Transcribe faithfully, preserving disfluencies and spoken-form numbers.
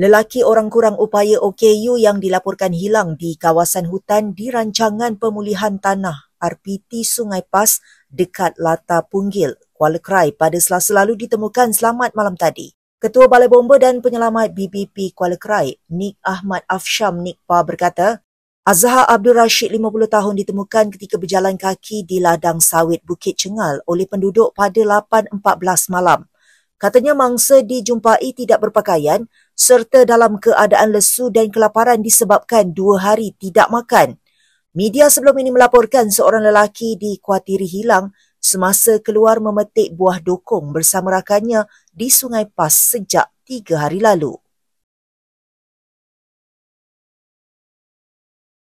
Lelaki orang kurang upaya O K U yang dilaporkan hilang di kawasan hutan di Rancangan Pemulihan Tanah R P T Sungai Pas dekat Lata Punggil, Kuala Krai pada Selasa lalu ditemukan selamat malam tadi. Ketua Balai Bomba dan Penyelamat B B P Kuala Krai, Nik Ahmad Afsyam Nik Pa berkata, Azhar Abdul Rashid lima puluh tahun ditemukan ketika berjalan kaki di ladang sawit Bukit Cengal oleh penduduk pada lapan empat belas malam. Katanya mangsa dijumpai tidak berpakaian serta dalam keadaan lesu dan kelaparan disebabkan dua hari tidak makan. Media sebelum ini melaporkan seorang lelaki dikuatiri hilang semasa keluar memetik buah dokong bersama rakannya di Sungai Pas sejak tiga hari lalu.